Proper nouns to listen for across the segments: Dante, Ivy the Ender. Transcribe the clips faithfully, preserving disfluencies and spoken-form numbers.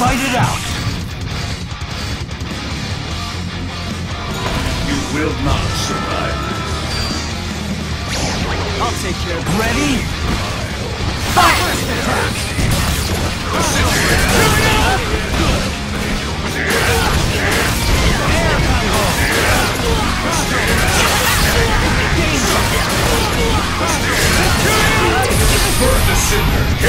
Fight it out! You will not survive this. I'll take care of it. Ready? Fight! First attack! Air combo! Burn the cinder!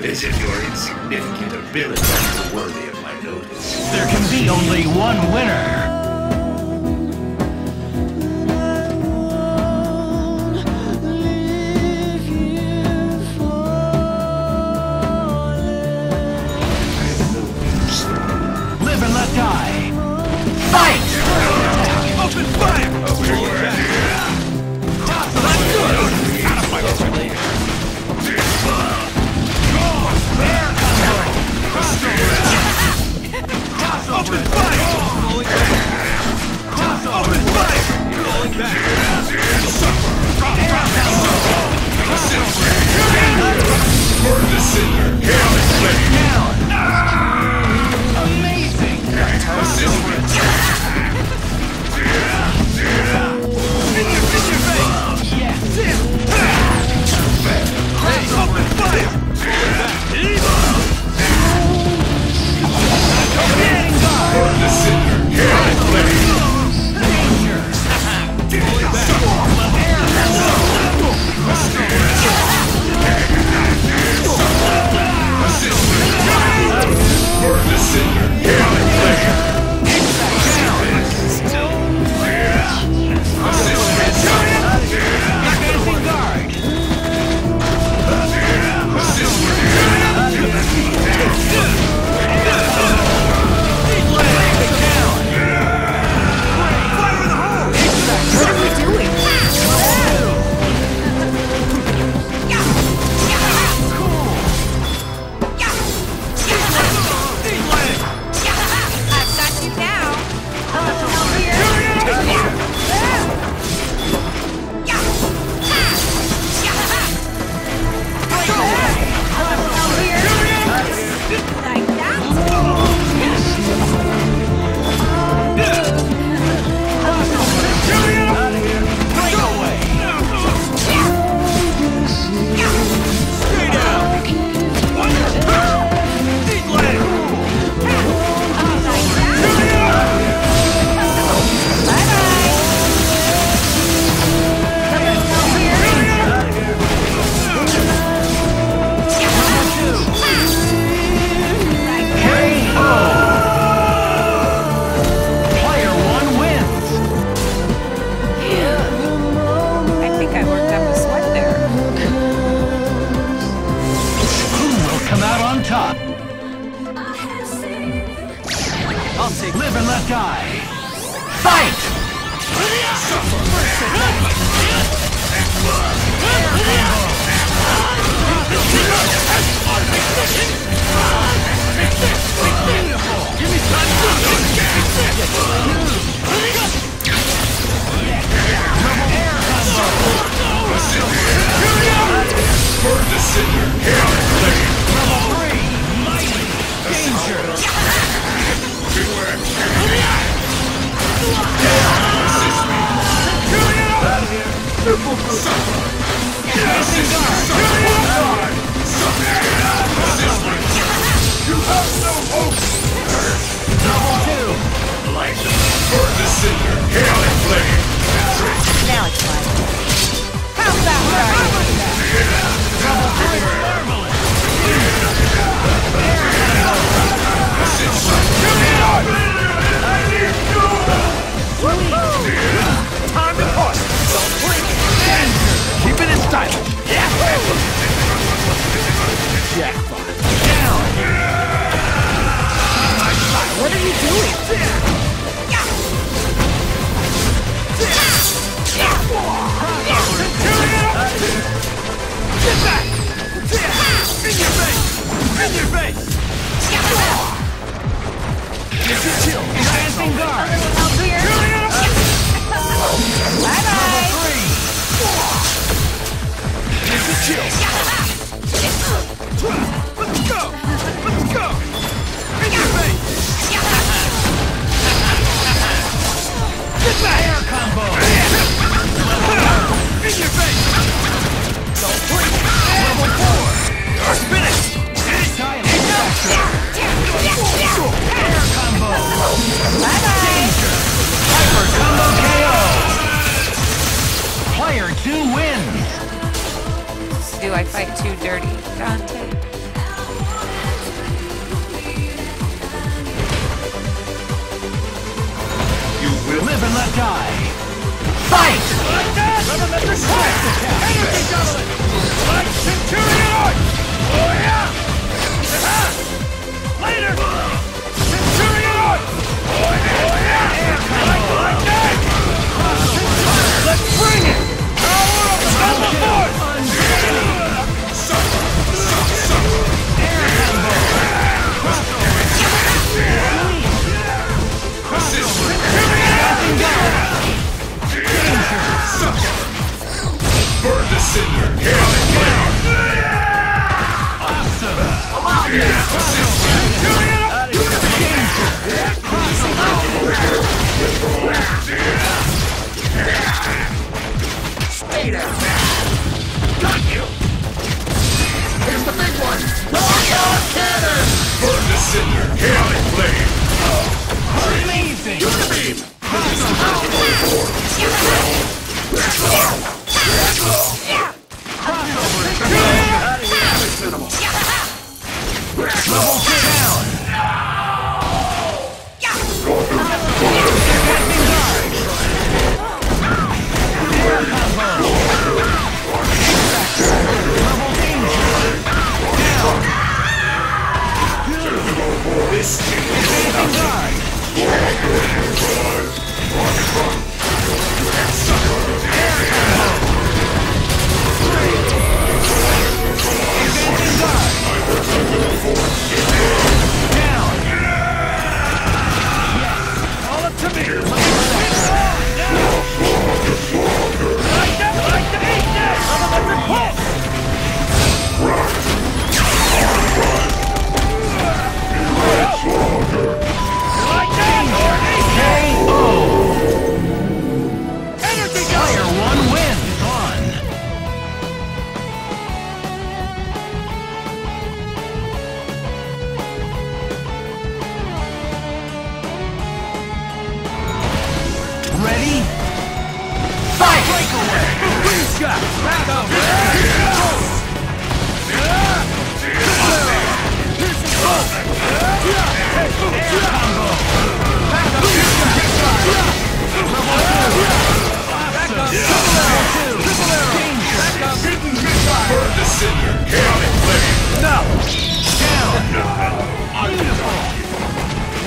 As if your insignificant abilities are worthy of my notice. There can be only one winner! Live and let die! Fight! Open fire! That's good! Out of my way! Open fire! Rolling back! Toss open fire! Rolling back! Suffer! Drop, drop, down! Burn the cinder! Hell is ready! Down! Amazing! Toss over a tap! In your face! Yes! Toss open fire! Rolling back! The cinder, here I play. Danger! Haha! Get back! Air! on top. Dante, live and let die. Fight! Give me time. Here we are. Do I fight too dirty, Dante? You will live and let die. Fight! Energy doublet! Light Centurion Arch! Oh yeah! Later! Centurion Arch! Oh yeah! Let's bring it! Power of the force! Down!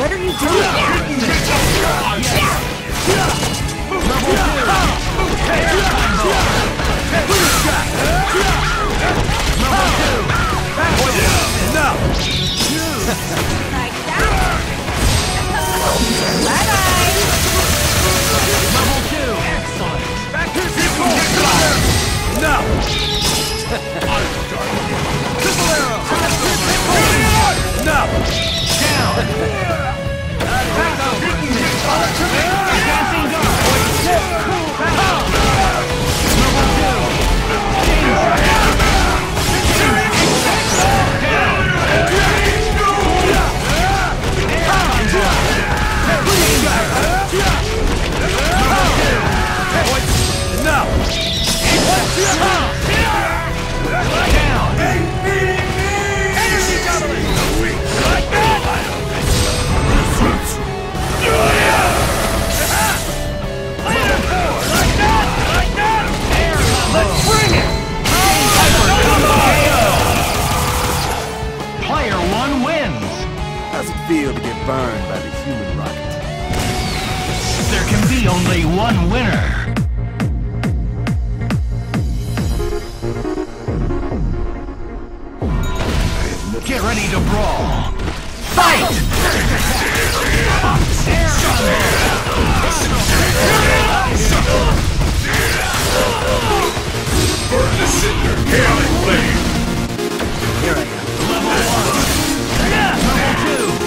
What are you doing? Like that? Feel to get burned by the human right. There can be only one winner. Get ready to brawl. Fight! Burn the cinder, chaotic flame. Here I am. Level one. Level two!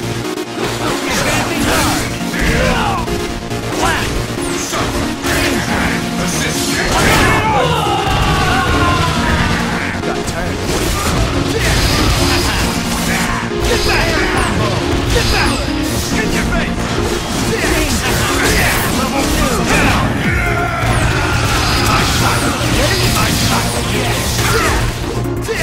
I shot him! I shot him!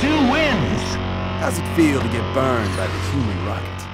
two wins! How's it feel to get burned by the human rocket?